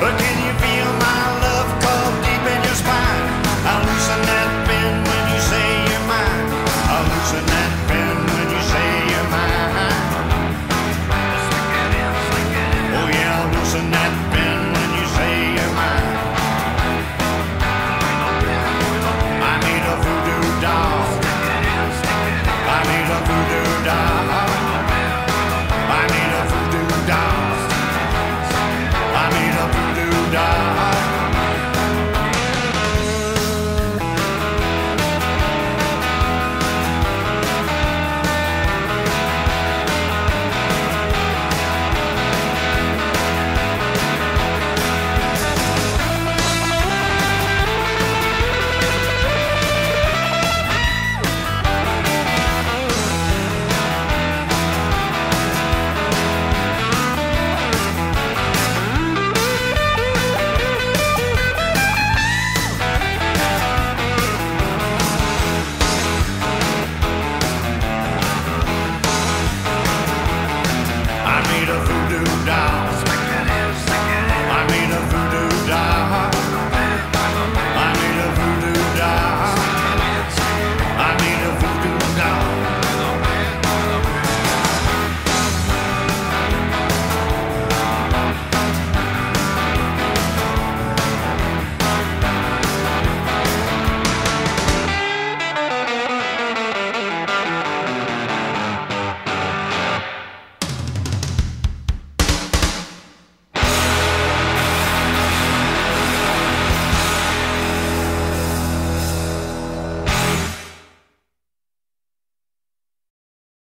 But